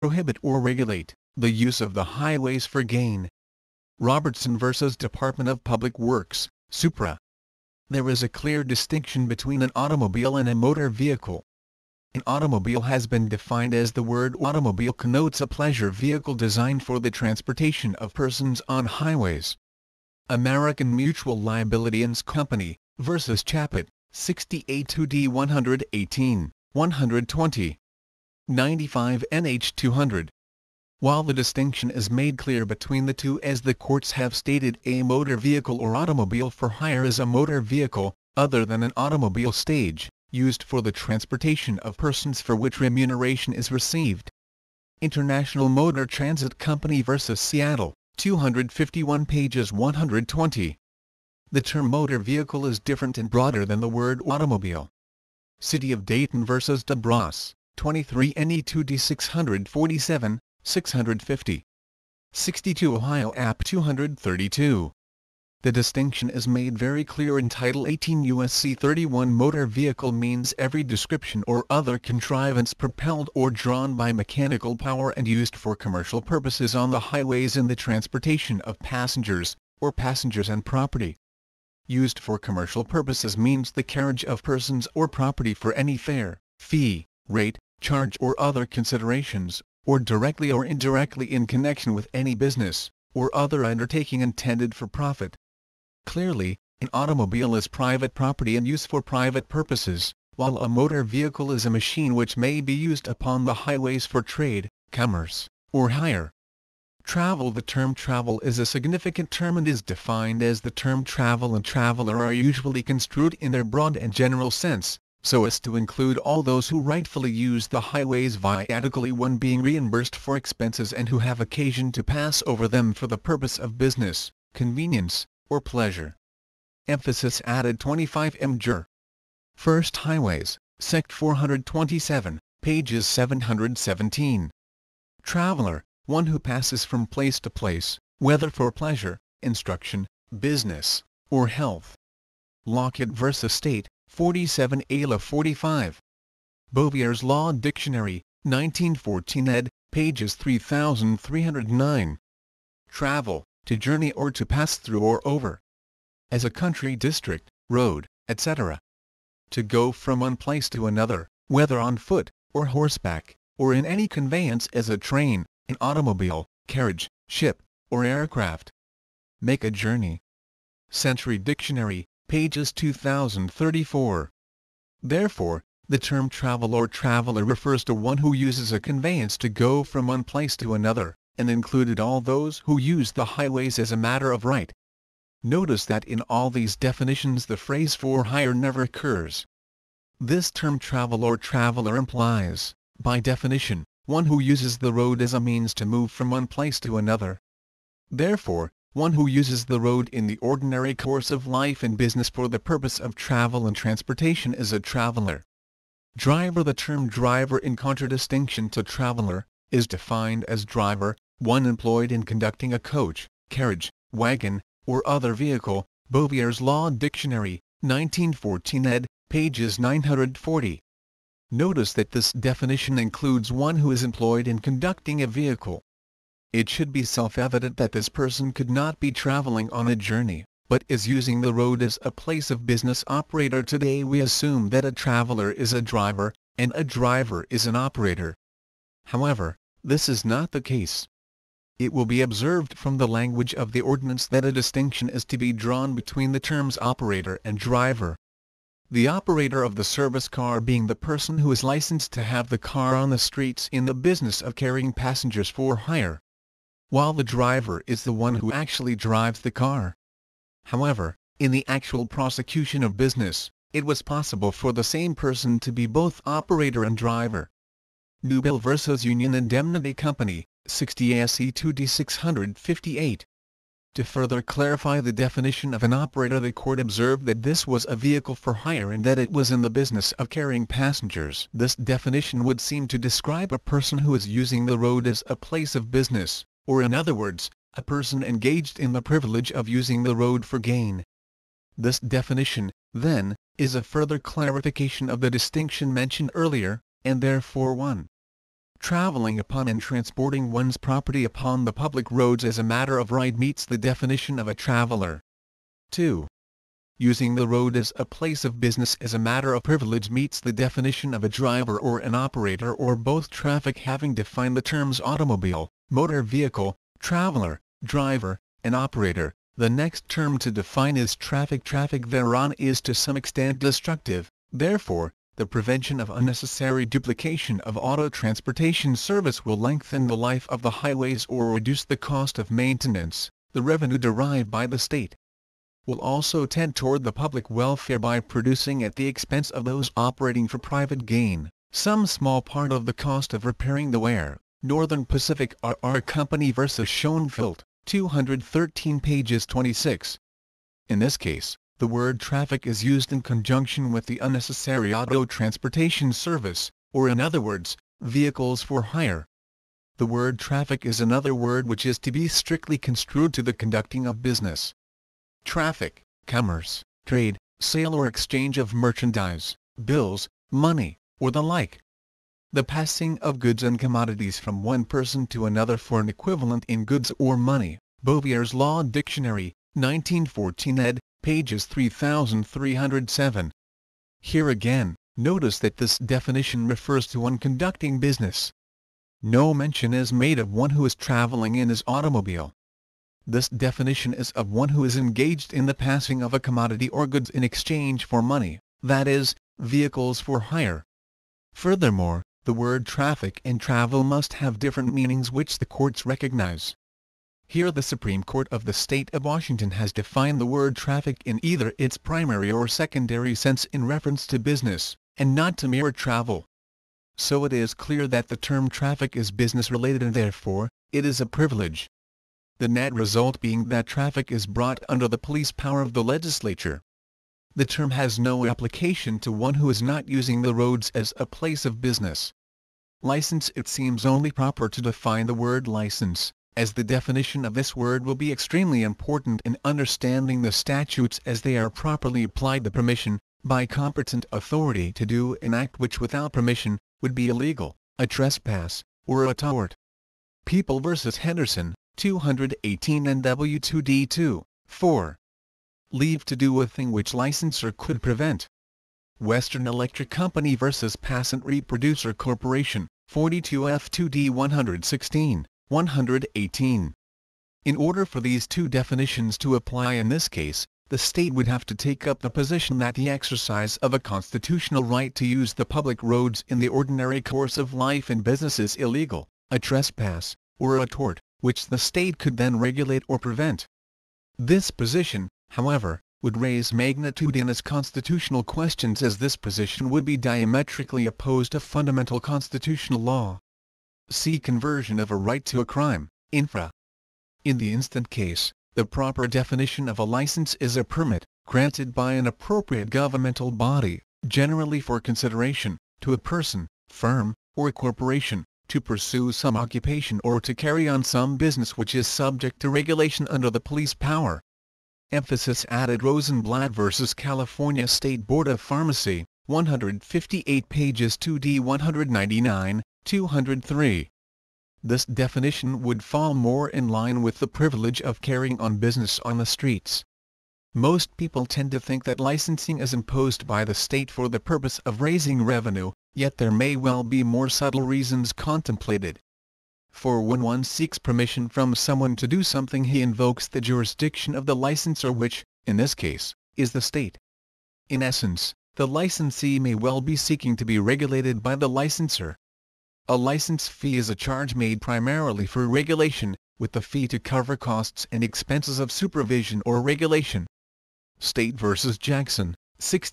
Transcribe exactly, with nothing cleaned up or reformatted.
prohibit or regulate the use of the highways for gain. Robertson versus Department of Public Works, Supra. There is a clear distinction between an automobile and a motor vehicle. An automobile has been defined as the word automobile connotes a pleasure vehicle designed for the transportation of persons on highways. American Mutual Liability Insurance Company versus Chappett, sixty-eight U D one eighteen, one twenty, ninety-five N H two hundred. While the distinction is made clear between the two, as the courts have stated, a motor vehicle or automobile for hire is a motor vehicle, other than an automobile stage, used for the transportation of persons for which remuneration is received. International Motor Transit Company versus Seattle, two fifty-one pages one twenty. The term motor vehicle is different and broader than the word automobile. City of Dayton versus DeBras, twenty-three N E two D six forty-seven. six fifty. sixty-two Ohio App two thirty-two. The distinction is made very clear in Title eighteen U S C thirty-one. Motor vehicle means every description or other contrivance propelled or drawn by mechanical power and used for commercial purposes on the highways in the transportation of passengers, or passengers and property. Used for commercial purposes means the carriage of persons or property for any fare, fee, rate, charge or other considerations, or directly or indirectly in connection with any business, or other undertaking intended for profit. Clearly, an automobile is private property and used for private purposes, while a motor vehicle is a machine which may be used upon the highways for trade, commerce, or hire. Travel. The term travel is a significant term and is defined as the term travel and traveler are usually construed in their broad and general sense, so as to include all those who rightfully use the highways viatically when being reimbursed for expenses and who have occasion to pass over them for the purpose of business, convenience, or pleasure. Emphasis added twenty-five M J U R. First Highways, Sect four twenty-seven, pages seven seventeen. Traveler, one who passes from place to place, whether for pleasure, instruction, business, or health. Lockett versus State, forty-seven A L A forty-five. Bouvier's Law Dictionary, nineteen fourteen ed., pages three thousand three hundred nine. Travel, to journey or to pass through or over. As a country district, road, et cetera. To go from one place to another, whether on foot, or horseback, or in any conveyance as a train, an automobile, carriage, ship, or aircraft. Make a journey. Century Dictionary, pages two thousand thirty-four. Therefore, the term travel or traveler refers to one who uses a conveyance to go from one place to another, and included all those who use the highways as a matter of right. Notice that in all these definitions the phrase for hire never occurs. This term travel or traveler implies, by definition, one who uses the road as a means to move from one place to another. Therefore, one who uses the road in the ordinary course of life and business for the purpose of travel and transportation is a traveler. Driver. The term driver, in contradistinction to traveler, is defined as driver, one employed in conducting a coach, carriage, wagon, or other vehicle, Bouvier's Law Dictionary, nineteen fourteen ed., pages nine forty. Notice that this definition includes one who is employed in conducting a vehicle. It should be self-evident that this person could not be traveling on a journey, but is using the road as a place of business. Operator. Today we assume that a traveler is a driver, and a driver is an operator. However, this is not the case. It will be observed from the language of the ordinance that a distinction is to be drawn between the terms operator and driver. The operator of the service car being the person who is licensed to have the car on the streets in the business of carrying passengers for hire, while the driver is the one who actually drives the car. However, in the actual prosecution of business, it was possible for the same person to be both operator and driver. Newbill versus Union Indemnity Company, sixty S E two D six fifty-eight. To further clarify the definition of an operator, the court observed that this was a vehicle for hire and that it was in the business of carrying passengers. This definition would seem to describe a person who is using the road as a place of business, or in other words, a person engaged in the privilege of using the road for gain. This definition, then, is a further clarification of the distinction mentioned earlier, and therefore one. traveling upon and transporting one's property upon the public roads as a matter of right meets the definition of a traveler. two. Using the road as a place of business as a matter of privilege meets the definition of a driver or an operator or both. Traffic having defined the terms automobile, motor vehicle, traveler, driver, and operator, the next term to define is traffic. Traffic thereon is to some extent destructive, therefore, the prevention of unnecessary duplication of auto transportation service will lengthen the life of the highways or reduce the cost of maintenance. The revenue derived by the state will also tend toward the public welfare by producing at the expense of those operating for private gain, some small part of the cost of repairing the wear. Northern Pacific R R Company versus Schoenfeld, two hundred thirteen pages twenty-six. In this case, the word traffic is used in conjunction with the unnecessary auto transportation service, or in other words, vehicles for hire. The word traffic is another word which is to be strictly construed to the conducting of business. Traffic, commerce, trade, sale or exchange of merchandise, bills, money, or the like. The passing of goods and commodities from one person to another for an equivalent in goods or money. Bouvier's Law Dictionary, nineteen fourteen ed., pages three thousand three hundred seven. Here again, notice that this definition refers to one conducting business. No mention is made of one who is traveling in his automobile. This definition is of one who is engaged in the passing of a commodity or goods in exchange for money, that is, vehicles for hire. Furthermore, the word traffic and travel must have different meanings which the courts recognize. Here the Supreme Court of the State of Washington has defined the word traffic in either its primary or secondary sense in reference to business, and not to mere travel. So it is clear that the term traffic is business-related and therefore, it is a privilege. The net result being that traffic is brought under the police power of the legislature. The term has no application to one who is not using the roads as a place of business. License. It seems only proper to define the word license, as the definition of this word will be extremely important in understanding the statutes as they are properly applied. The permission, by competent authority to do an act which without permission, would be illegal, a trespass, or a tort. People versus Henderson, two hundred eighteen and W two D two, four. Leave to do a thing which licensor could prevent. Western Electric Company versus Passant Reproducer Corporation, forty-two F two D one sixteen, one eighteen. In order for these two definitions to apply in this case, the state would have to take up the position that the exercise of a constitutional right to use the public roads in the ordinary course of life and business is illegal, a trespass, or a tort, which the state could then regulate or prevent. This position, however, would raise magnitudinous constitutional questions, as this position would be diametrically opposed to fundamental constitutional law. See Conversion of a Right to a Crime, infra. In the instant case, the proper definition of a license is a permit, granted by an appropriate governmental body, generally for consideration, to a person, firm, or corporation, to pursue some occupation or to carry on some business which is subject to regulation under the police power. Emphasis added. Rosenblatt versus California State Board of Pharmacy, one hundred fifty-eight pages two D one ninety-nine, two oh three. This definition would fall more in line with the privilege of carrying on business on the streets. Most people tend to think that licensing is imposed by the state for the purpose of raising revenue, yet there may well be more subtle reasons contemplated. For when one seeks permission from someone to do something, he invokes the jurisdiction of the licensor, which, in this case, is the state. In essence, the licensee may well be seeking to be regulated by the licensor. A license fee is a charge made primarily for regulation, with the fee to cover costs and expenses of supervision or regulation. State versus Jackson, six,